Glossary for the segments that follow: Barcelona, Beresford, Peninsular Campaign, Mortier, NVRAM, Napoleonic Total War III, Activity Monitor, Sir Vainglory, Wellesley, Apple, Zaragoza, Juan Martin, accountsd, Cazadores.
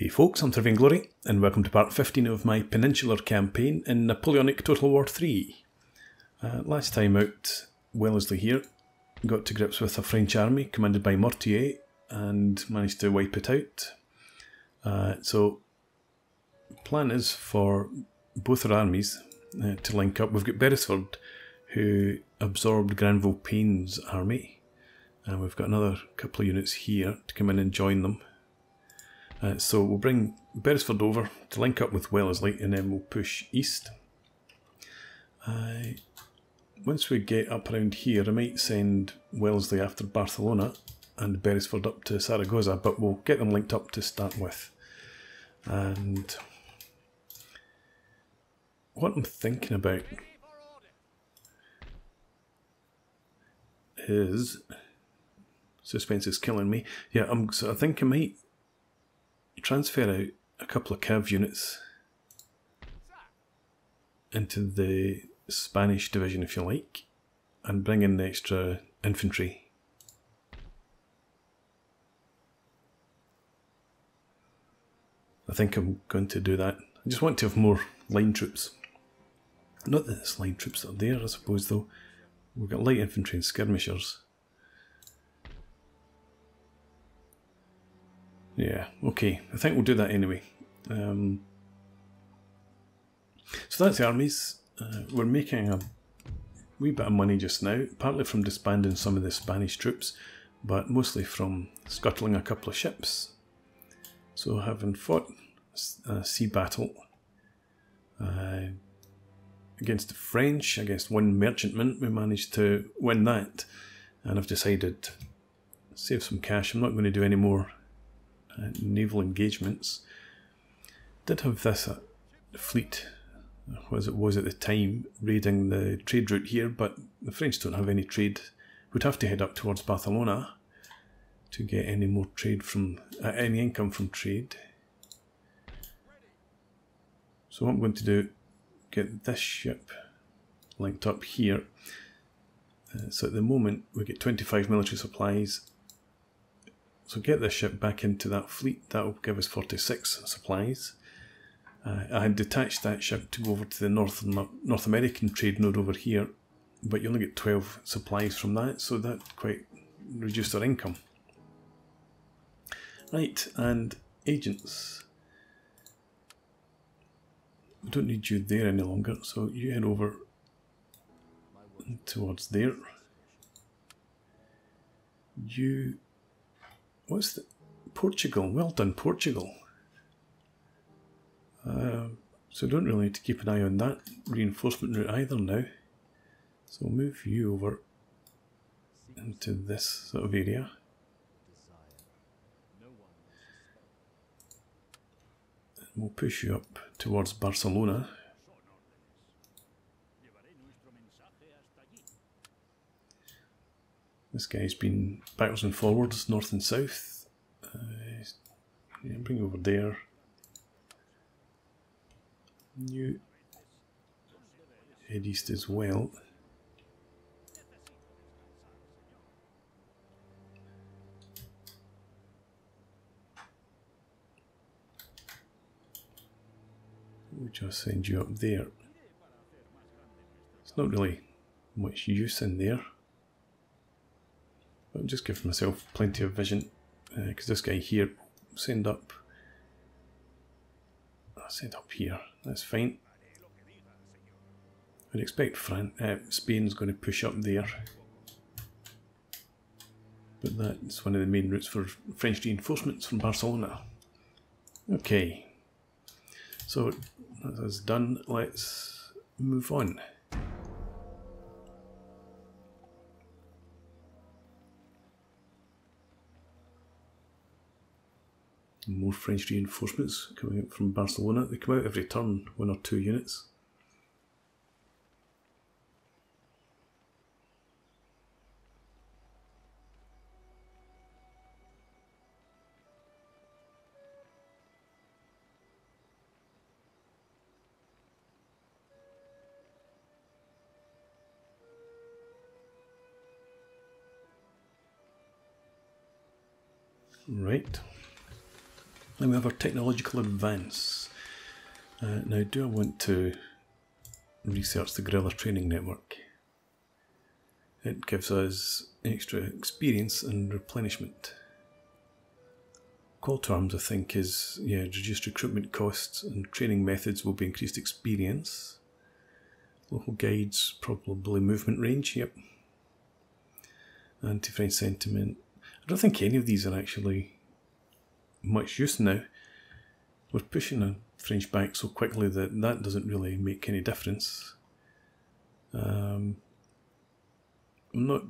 Hey folks, I'm Sir Vainglory, and welcome to part 15 of my Peninsular Campaign in Napoleonic Total War III. Last time out, Wellesley here got to grips with a French army commanded by Mortier and managed to wipe it out. So, plan is for both our armies to link up. We've got Beresford, who absorbed Granville Payne's army, and we've got another couple of units here to come in and join them. So we'll bring Beresford over to link up with Wellesley, and then we'll push east. Once we get up around here, I might send Wellesley after Barcelona and Beresford up to Zaragoza, but we'll get them linked up to start with. And what I'm thinking about is... suspense is killing me. Yeah, so I think I might transfer out a couple of cav units into the Spanish division, if you like, and bring in the extra infantry. I think I'm going to do that. I just want to have more line troops. Not that it's line troops that are there, I suppose, though. We've got light infantry and skirmishers. Yeah, okay. I think we'll do that anyway. So that's the armies. We're making a wee bit of money just now, partly from disbanding some of the Spanish troops, but mostly from scuttling a couple of ships. So having fought a sea battle against the French, against one merchantman, we managed to win that. And I've decided, save some cash, I'm not going to do any more naval engagements. Did have this fleet, as it was at the time, raiding the trade route here, but the French don't have any trade. Would have to head up towards Barcelona to get any more trade from any income from trade. So what I'm going to do, get this ship linked up here. So at the moment we get 25 military supplies. So get this ship back into that fleet. That will give us 46 supplies. I had detached that ship to go over to the North American trade node over here, but you only get 12 supplies from that, so that quite reduced our income. Right, and agents. I don't need you there any longer, so you head over towards there. You... what's the... Portugal. Well done, Portugal. So don't really need to keep an eye on that reinforcement route either now. So we'll move you over into this sort of area. And we'll push you up towards Barcelona. This guy's been backwards and forwards, north and south. Yeah, bring you over there. You head east as well. We'll just send you up there. It's not really much use in there. I'll just give myself plenty of vision, because this guy here, send up here, that's fine. I'd expect Spain's going to push up there, but that's one of the main routes for French reinforcements from Barcelona. Okay, so that's done, let's move on. More French reinforcements coming out from Barcelona. They come out every turn, one or two units. Right. Then we have our technological advance. Now, do I want to research the guerrilla training network? It gives us extra experience and replenishment. Call to arms, I think, is, yeah, reduced recruitment costs and training methods will be increased experience. Local guides, probably movement range, yep. Anti-French sentiment. I don't think any of these are actually much use now. We're pushing a French back so quickly that that doesn't really make any difference. I'm not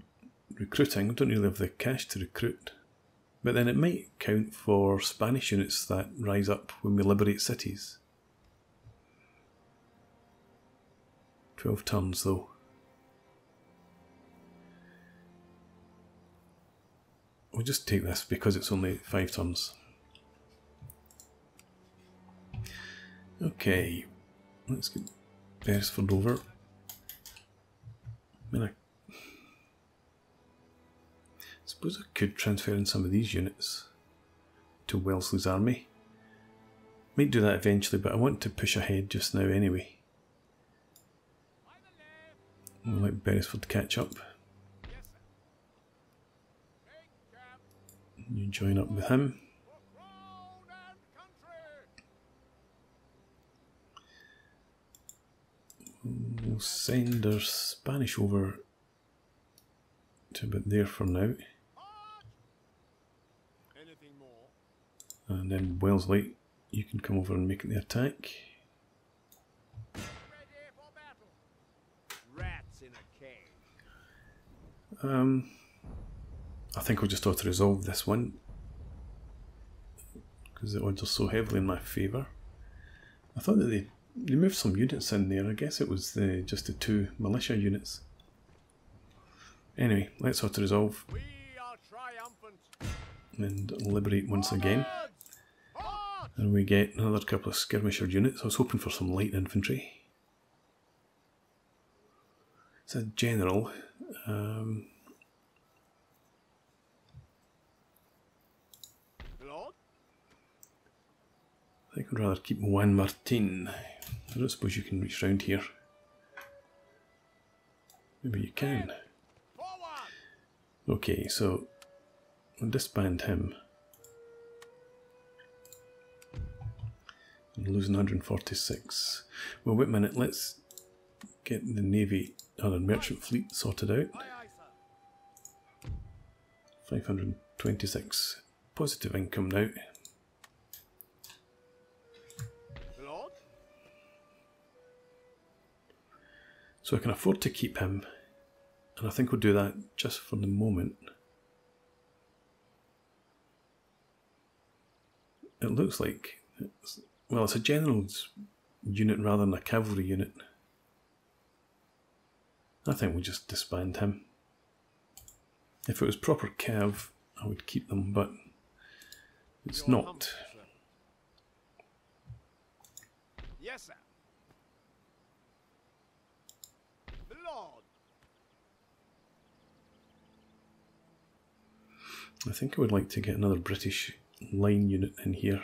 recruiting, I don't really have the cash to recruit. But then it might count for Spanish units that rise up when we liberate cities. 12 turns though. We'll just take this because it's only 5 turns. Okay, let's get Beresford over. I suppose I could transfer in some of these units to Wellesley's army. Might do that eventually, but I want to push ahead just now anyway. We'll let Beresford catch up. You join up with him. We'll send our Spanish over to about there for now. And then Wellesley, you can come over and make the attack. I think I'll just auto-resolve this one because the odds are so heavily in my favour. I thought that they moved some units in there. I guess it was just the 2 militia units. Anyway, let's auto-resolve and liberate once again. And we get another couple of skirmisher units. I was hoping for some light infantry. It's a general. I think I'd rather keep Juan Martin. I don't suppose you can reach round here. Maybe you can. Okay, so I'll disband him. I'm losing 146. Well, wait a minute, let's get the navy, or the merchant fleet sorted out. 526. Positive income now. So I can afford to keep him, and I think we'll do that just for the moment. It looks like, well, it's a general's unit rather than a cavalry unit. I think we'll just disband him. If it was proper cav, I would keep them, but it's not. Yes, sir. The Lord. I think I would like to get another British line unit in here.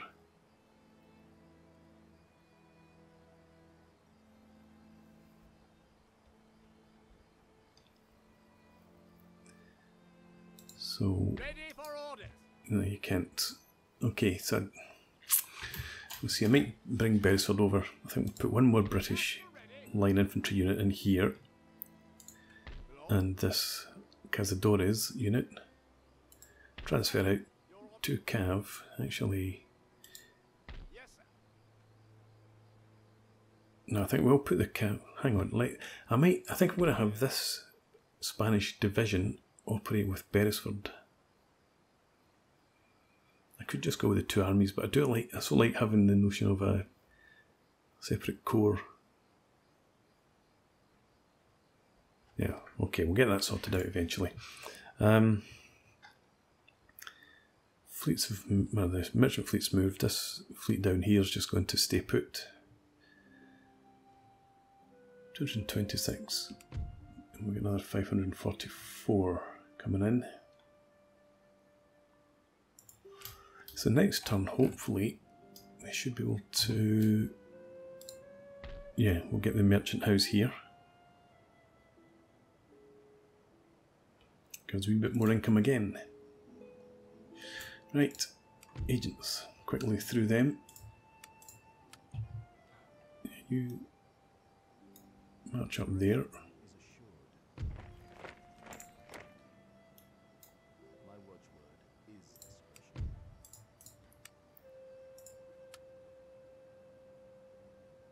So, no, you can't. Okay, so we'll see. I might bring Beresford over. I think we'll put one more British line infantry unit in here, and this Cazadores unit. Transfer out to Cav. Actually, no, I think we'll put the Cav. Hang on, I might. I think I'm going to have this Spanish division operate with Beresford. I could just go with the 2 armies, but I so like having the notion of a separate corps. Yeah, okay, we'll get that sorted out eventually. Fleets have, well, the merchant fleet's moved. This fleet down here is just going to stay put. 226. And we've got another 544 coming in. So next turn, hopefully, should be able to... yeah, we'll get the merchant house here. Gives me a bit more income again. Right, agents. Quickly through them. You march up there.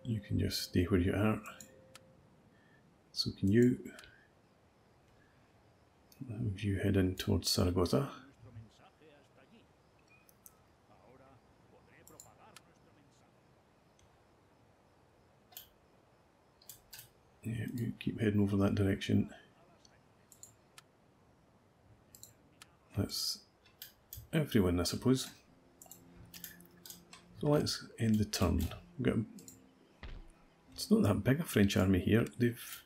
You can just stay where you are. So can you. If you head in towards Zaragoza. Yeah, you keep heading over that direction. That's everyone, I suppose. So let's end the turn. We've got it's not that big a French army here. They've,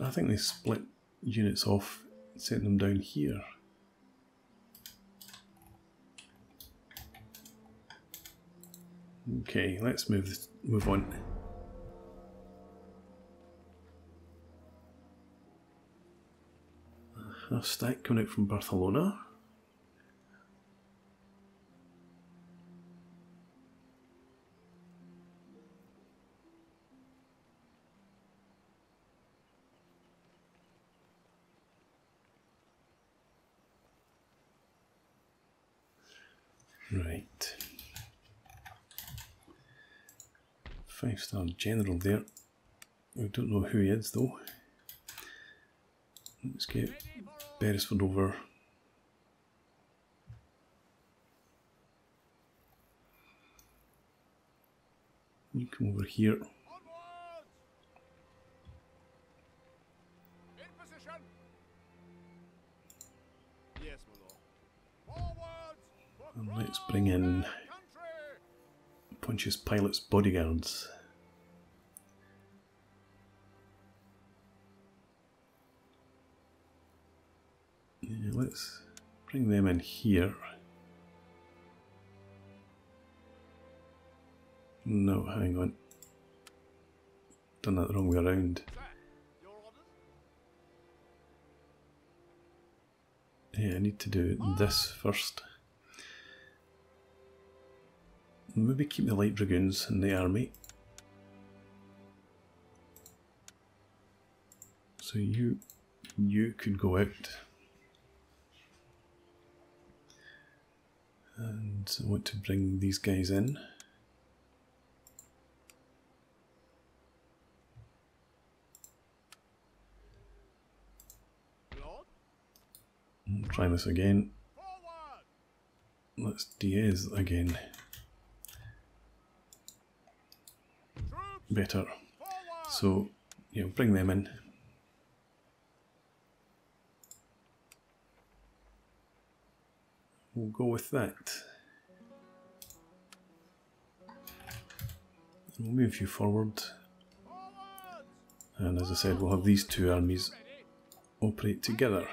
I think they split units off and sent them down here. Okay, let's move on. A half stack coming out from Barcelona. Right. 5-star general there. We don't know who he is though. Let's get Beresford over. You come over here. And let's bring in Pontius Pilate's bodyguards. Yeah, let's bring them in here. No, hang on. Done that the wrong way around. Yeah, I need to do this first. Maybe keep the light dragoons in the army. So you could go out. And I want to bring these guys in. I'll try this again. Let's Diaz again. Better. So, yeah, bring them in. We'll go with that. We'll move you forward. And as I said, we'll have these two armies operate together.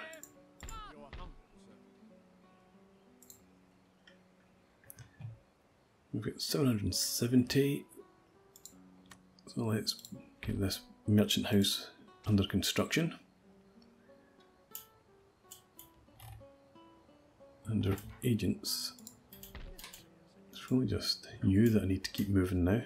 We've got 770. So let's get this merchant house under construction. Under agents. It's really just you that I need to keep moving now.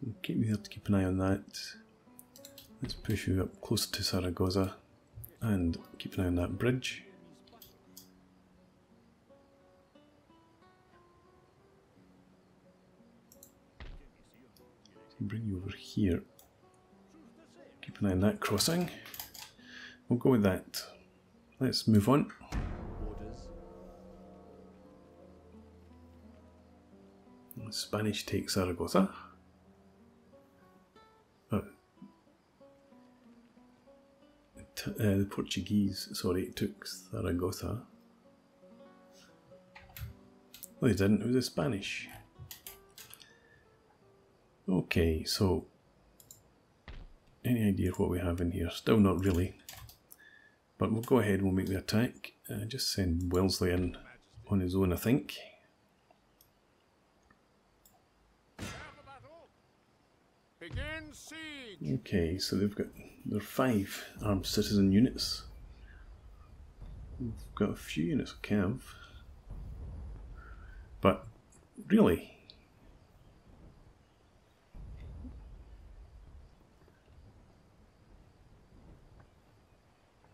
We'll keep you there to keep an eye on that. Let's push you up closer to Zaragoza and keep an eye on that bridge. So bring you over here. Keep an eye on that crossing. We'll go with that. Let's move on. The Spanish take Zaragoza. Oh. The Portuguese, sorry, took Zaragoza. Well, they didn't, it was the Spanish. Okay, so... any idea what we have in here? Still not really. But we'll go ahead and we'll make the attack. Just send Wellesley in on his own, I think. Okay, so they've got their 5 armed citizen units. We've got a few units of cav. But really,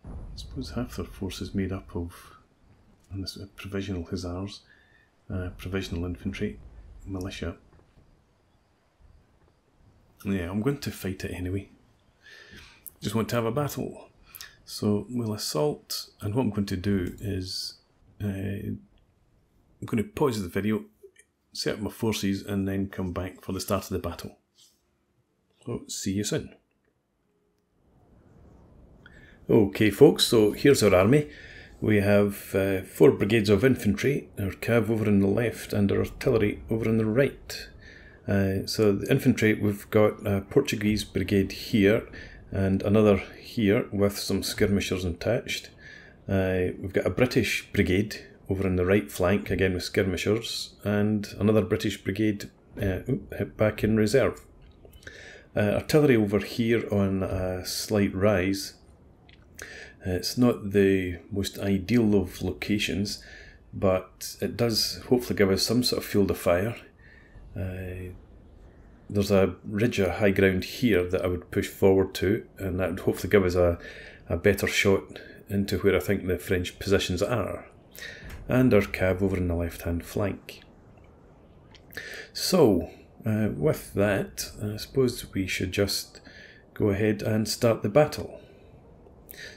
I suppose half their force is made up of provisional hussars, provisional infantry, militia. Yeah, I'm going to fight it anyway. Just want to have a battle. So we'll assault, and what I'm going to do is I'm going to pause the video, set up my forces, and then come back for the start of the battle. So see you soon. Okay folks, so here's our army. We have 4 brigades of infantry, our cav over on the left and our artillery over on the right. So the infantry, we've got a Portuguese brigade here and another here with some skirmishers attached. We've got a British brigade over on the right flank, again with skirmishers, and another British brigade back in reserve. Artillery over here on a slight rise. It's not the most ideal of locations, but it does hopefully give us some sort of field of fire. There's a ridge of high ground here that I would push forward to, and that would hopefully give us a better shot into where I think the French positions are. And our cav over on the left-hand flank. So, with that, I suppose we should just go ahead and start the battle.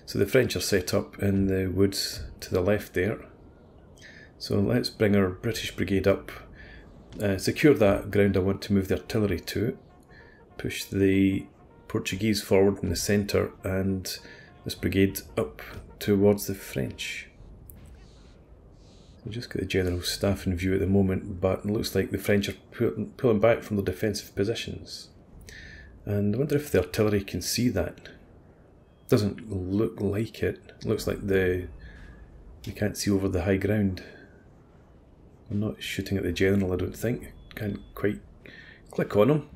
So the French are set up in the woods to the left there. So let's bring our British brigade up, secure that ground I want to move the artillery to, push the Portuguese forward in the centre, and this brigade up towards the French. We've just got the general staff in view at the moment, but it looks like the French are pulling back from their defensive positions. And I wonder if the artillery can see that. Doesn't look like it. Looks like you can't see over the high ground. I'm not shooting at the general, I don't think. Can't quite click on him.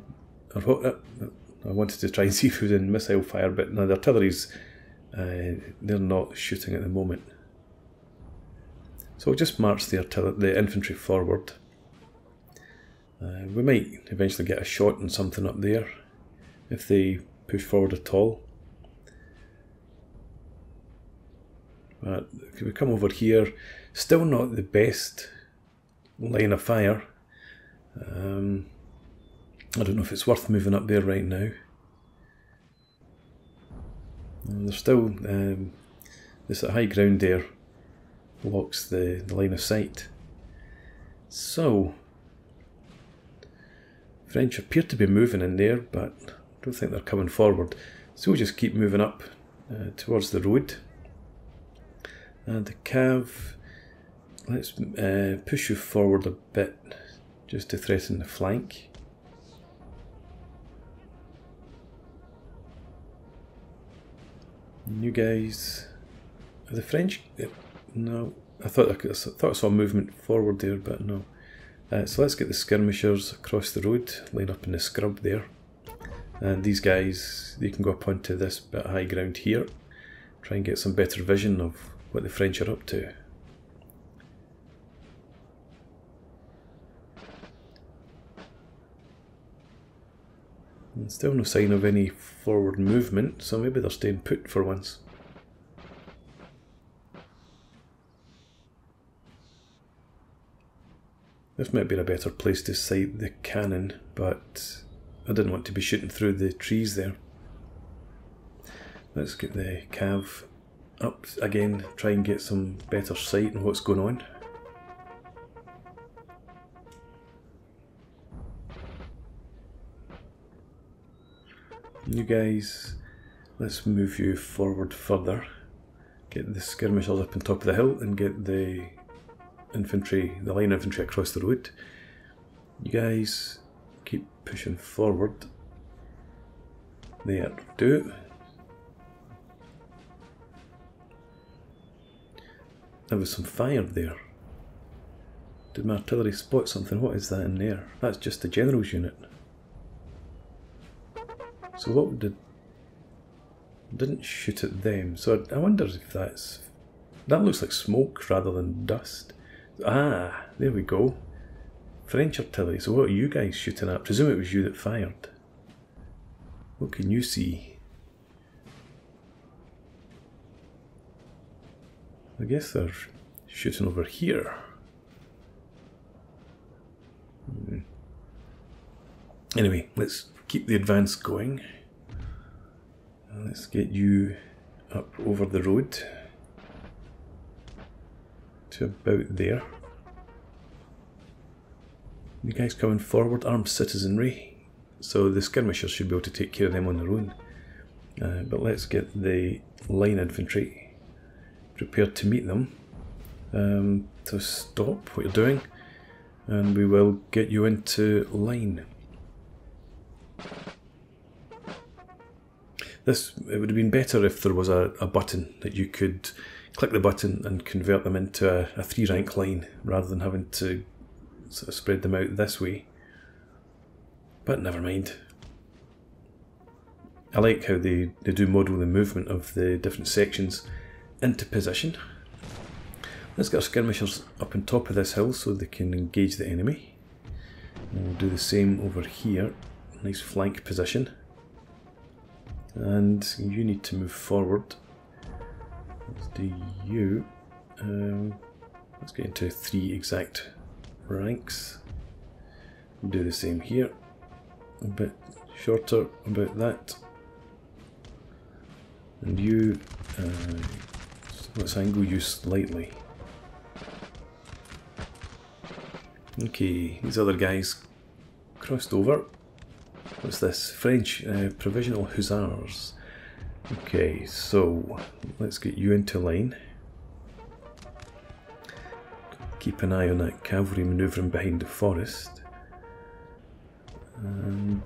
I wanted to try and see if he was in missile fire, but no, the artillery's they're not shooting at the moment. So we'll just march the infantry forward. We might eventually get a shot on something up there if they push forward at all. But if we come over here, still not the best line of fire. I don't know if it's worth moving up there right now. There's still this high ground there blocks the line of sight. So French appear to be moving in there, but I don't think they're coming forward. So we'll just keep moving up towards the road. And the cav, let's push you forward a bit, just to threaten the flank. And you guys, are the French? No, I thought I saw movement forward there, but no. So let's get the skirmishers across the road, line up in the scrub there. And these guys, they can go up onto this bit of high ground here, try and get some better vision of what the French are up to. And still no sign of any forward movement, so maybe they're staying put for once. This might be a better place to sight the cannon, but I didn't want to be shooting through the trees there. Let's get the cav up again, try and get some better sight on what's going on. You guys, let's move you forward further, get the skirmishers up on top of the hill and get the infantry, the line infantry across the road. You guys keep pushing forward. There, do it. There was some fire there. Did my artillery spot something? What is that in there? That's just the general's unit. So what did... Didn't shoot at them. So I wonder if that's... That looks like smoke rather than dust. Ah, there we go. French artillery. So what are you guys shooting at? I presume it was you that fired. What can you see? I guess they're shooting over here. Anyway, let's keep the advance going. Let's get you up over the road to about there. You guys coming forward, armed citizenry, so the skirmishers should be able to take care of them on their own. But let's get the line infantry prepared to meet them. So stop what you're doing, and we will get you into line. This, it would have been better if there was a button that you could click the button and convert them into a 3-rank line rather than having to sort of spread them out this way. But never mind. I like how they do model the movement of the different sections into position. Let's get our skirmishers up on top of this hill so they can engage the enemy. And we'll do the same over here. Nice flank position. And you need to move forward. Let's do you. Let's get into 3 exact ranks. We'll do the same here. A bit shorter about that. And you, let's angle you slightly. Okay, these other guys crossed over. What's this? French Provisional Hussars. Okay, so let's get you into line. Keep an eye on that cavalry manoeuvring behind the forest. And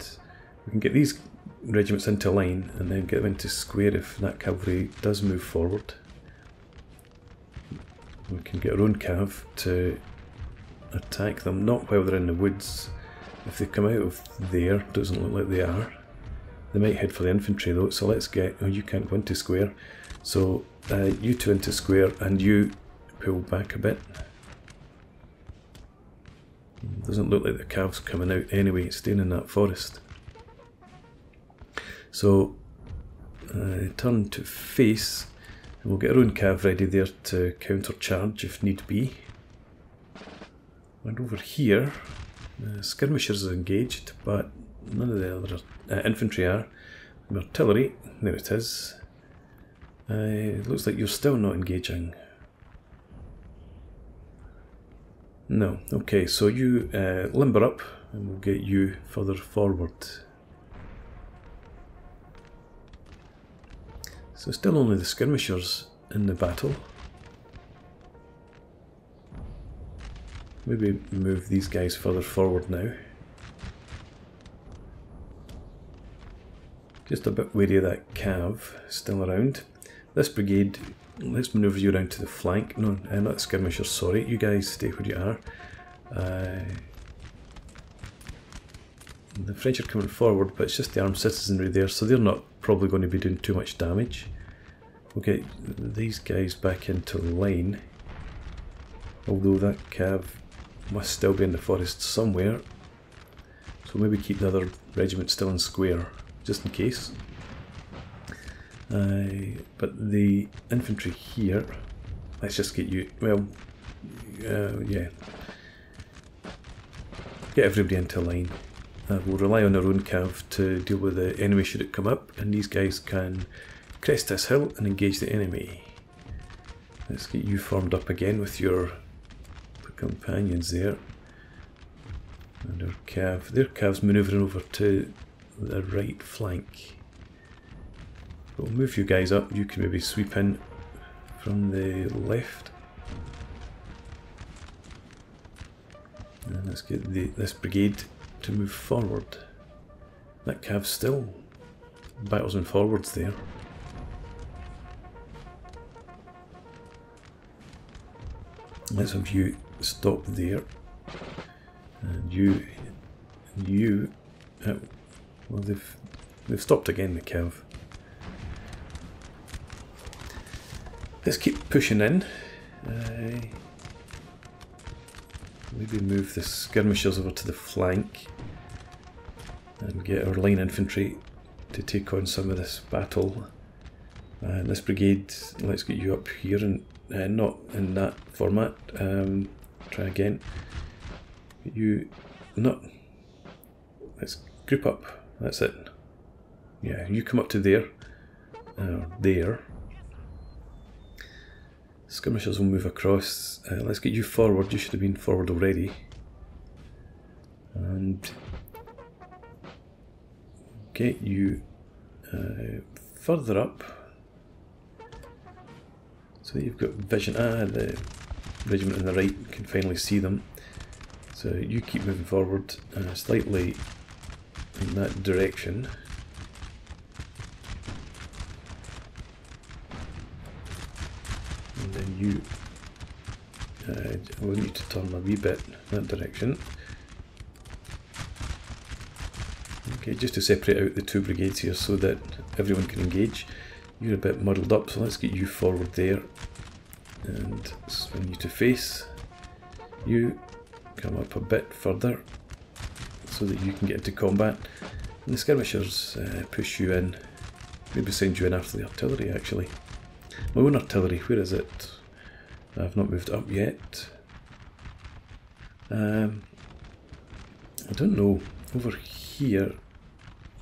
we can get these regiments into line and then get them into square if that cavalry does move forward. We can get our own cav to attack them, not while they're in the woods. If they come out of there, doesn't look like they are. They might head for the infantry though, so let's get... Oh, you can't go into square. So, you two into square and you pull back a bit. Doesn't look like the calves coming out anyway, it's staying in that forest. So, turn to face, and we'll get our own calf ready there to counter-charge if need be. And over here... skirmishers are engaged, but none of the other infantry are. The artillery, there it is. It looks like you're still not engaging. No, okay, so you limber up and we'll get you further forward. So still only the skirmishers in the battle. Maybe move these guys further forward now. Just a bit wary of that cav still around. This brigade, let's manoeuvre you around to the flank. No, not skirmishers, sorry. You guys stay where you are. The French are coming forward, but it's just the armed citizenry there, so they're not probably going to be doing too much damage. We'll get these guys back into line. Although that cav must still be in the forest somewhere, so maybe keep the other regiment still in square, just in case. But the infantry here, let's just get you, well, yeah, get everybody into line. We'll rely on our own cav to deal with the enemy should it come up, and these guys can crest this hill and engage the enemy. Let's get you formed up again with your companions there. And our cav, their cav's manoeuvring over to the right flank. We'll move you guys up, you can maybe sweep in from the left. And let's get this brigade to move forward. That cav still battles and forwards there. let's have you stop there. And you well, they've stopped again, the cav. Let's keep pushing in. Maybe move the skirmishers over to the flank and get our line infantry to take on some of this battle. This brigade, let's get you up here and not in that format. Try again. You not. Let's group up. That's it. Yeah, you come up to there. There. Skirmishers will move across. Let's get you forward. You should have been forward already. And get you further up, so you've got vision. The regiment on the right can finally see them. So you keep moving forward slightly in that direction. You, we'll need to turn a wee bit that direction. Okay, just to separate out the two brigades here so that everyone can engage. You're a bit muddled up, so let's get you forward there and swing you to face. You come up a bit further so that you can get into combat. And the skirmishers push you in, maybe send you in after the artillery actually. My own artillery, where is it? I've not moved up yet. I don't know. Over here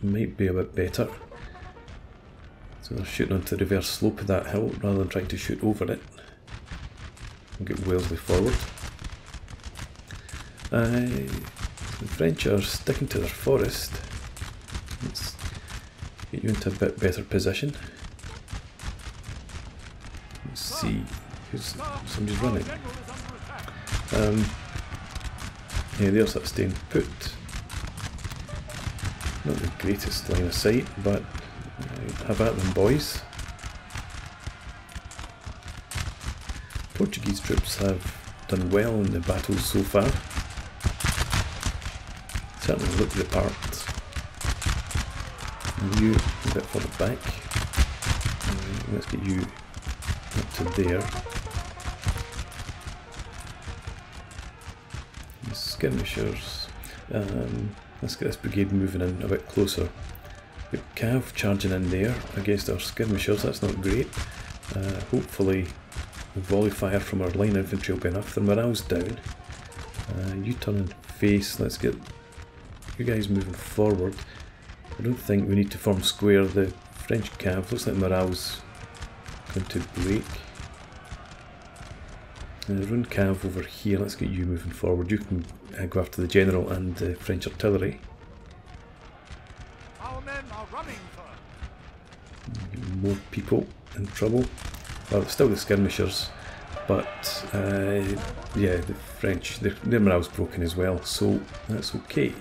might be a bit better. So they're shooting onto the reverse slope of that hill rather than trying to shoot over it. We'll get Wellesley forward. The French are sticking to their forest. Let's get you into a bit better position. Let's see. Somebody's running. Yeah, there's that staying put. Not the greatest line of sight, but have at them, boys. Portuguese troops have done well in the battles so far. Certainly look the part. And you a bit further back. Let's get you up to there. Skirmishers. Let's get this brigade moving in a bit closer. The cav charging in there against our skirmishers, that's not great. Hopefully the volley fire from our line infantry will be enough. Their morale's down. You turn and face, let's get you guys moving forward. I don't think we need to form square. The French cav, looks like morale's going to break. The Rune cav over here, let's get you moving forward. You can go after the general and the French artillery. Our men are running for... More people in trouble. Well, still the skirmishers, but yeah, the French, their morale's broken as well, so that's okay.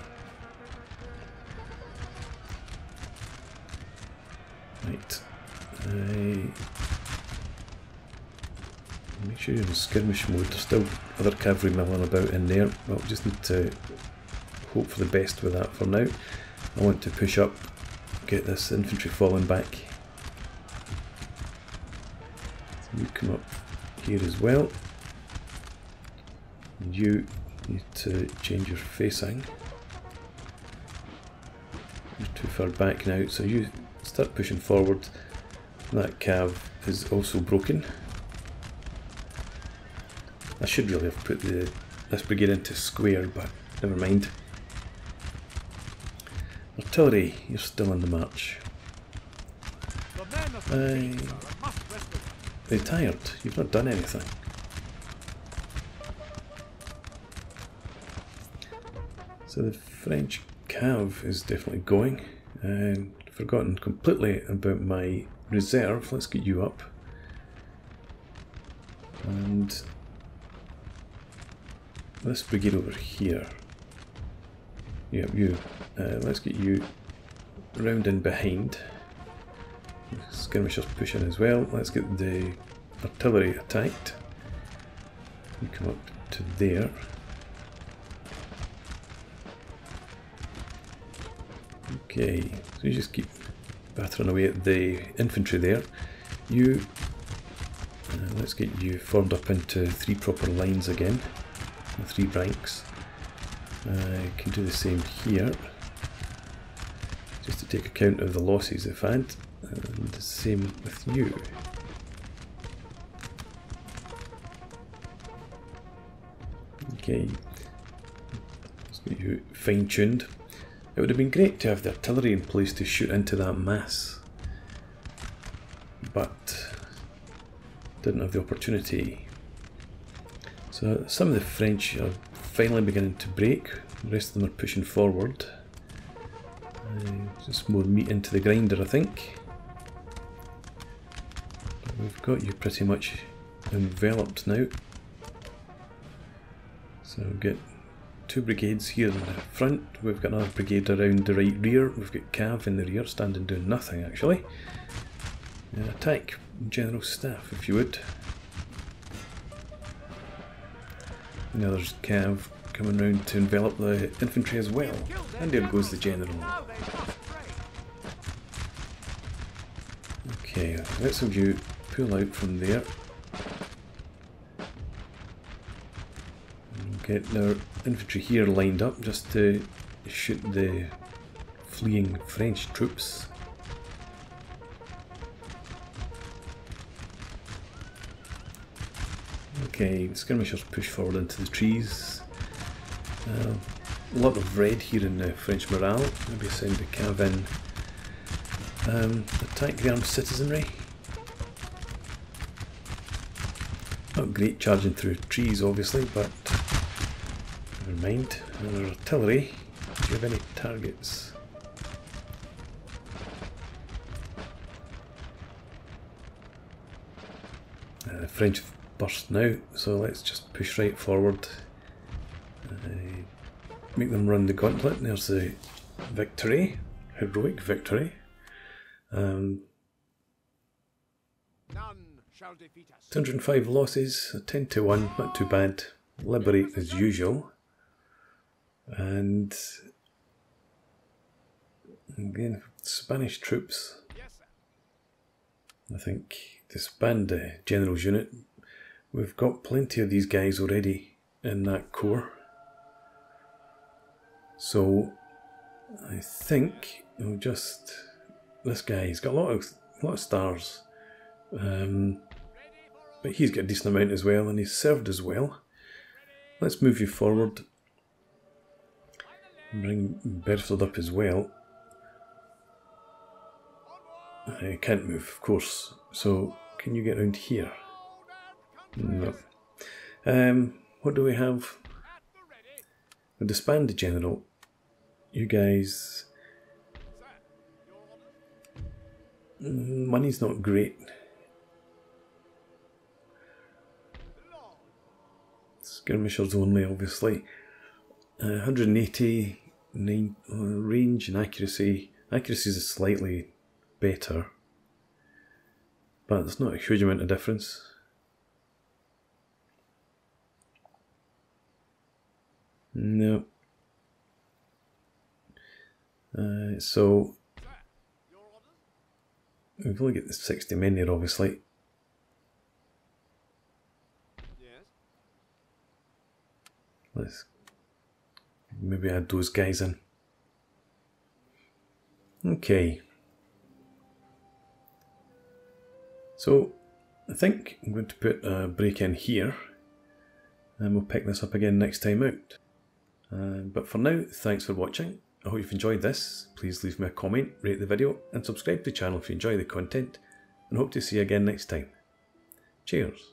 Right. Make sure you're in skirmish mode. There's still other cavalry milling about in there, but we just need to hope for the best with that for now. I want to push up, get this infantry falling back. So you come up here as well. And you need to change your facing. You're too far back now, so you start pushing forward. That cav is also broken. I should really have put this brigade into square, but never mind. Artillery, you're still on the march. They're tired, you've not done anything. So the French cav is definitely going. Forgotten completely about my reserve. Let's get you up. And this brigade over here, yeah, you, let's get you round in behind. Skirmishers pushing as well. Let's get the artillery attacked. We come up to there. Okay, so you just keep battering away at the infantry there. You, let's get you formed up into three proper lines again, three ranks. I can do the same here, just to take account of the losses they've had, and the same with you. Okay, let's get you fine-tuned. It would have been great to have the artillery in place to shoot into that mass, but didn't have the opportunity. So some of the French are finally beginning to break, the rest of them are pushing forward. Just more meat into the grinder, I think. We've got you pretty much enveloped now. So we've got two brigades here in the front, we've got another brigade around the right rear, we've got Cav in the rear, standing doing nothing actually. Attack General Staff, if you would. Now there's Cav coming round to envelop the infantry as well. And there goes the General. Okay, let's have you pull out from there. We'll get our infantry here lined up just to shoot the fleeing French troops. Okay, skirmishers push forward into the trees. A lot of red here in the French morale. Maybe send the Cav in. Attack the armed citizenry. Not great charging through trees, obviously, but never mind. And our artillery. Do you have any targets? The French have burst now, so let's just push right forward. Make them run the gauntlet. There's the victory, heroic victory. None shall defeat us. 205 losses, 10-1, not too bad. Liberate as usual. And again, Spanish troops. I think disband the general's unit. We've got plenty of these guys already in that corps, so I think we'll just... This guy's got a lot of stars, but he's got a decent amount as well, and he's served as well. Let's move you forward. Bring Beresford up as well. I can't move, of course. So can you get around here? No. What do we have? We'll disband the general. You guys... Money's not great. Skirmishers only, obviously. 189 range and accuracy. Accuracy is slightly better, but it's not a huge amount of difference. No. So we've only got the 60 men here, obviously. Yes. Let's maybe add those guys in. Okay. So I think I'm going to put a break in here, and we'll pick this up again next time out. But for now, thanks for watching. I hope you've enjoyed this. Please leave me a comment, rate the video, and subscribe to the channel if you enjoy the content, and hope to see you again next time. Cheers!